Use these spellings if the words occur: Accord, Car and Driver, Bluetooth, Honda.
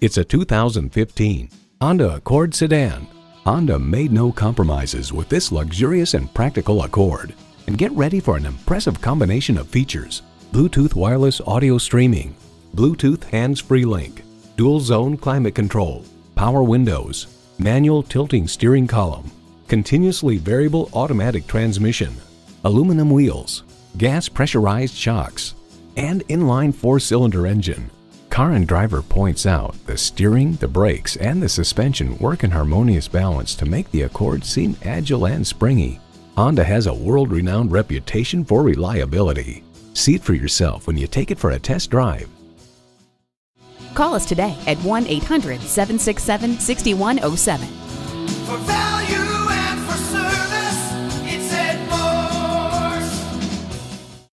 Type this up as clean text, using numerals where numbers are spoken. It's a 2015 Honda Accord sedan. Honda made no compromises with this luxurious and practical Accord. And get ready for an impressive combination of features: Bluetooth wireless audio streaming, Bluetooth hands-free link, dual zone climate control, power windows, manual tilting steering column, continuously variable automatic transmission, aluminum wheels, gas pressurized shocks, and inline four-cylinder engine. Car and Driver points out the steering, the brakes, and the suspension work in harmonious balance to make the Accord seem agile and springy. Honda has a world-renowned reputation for reliability. See it for yourself when you take it for a test drive. Call us today at 1-800-767-6107.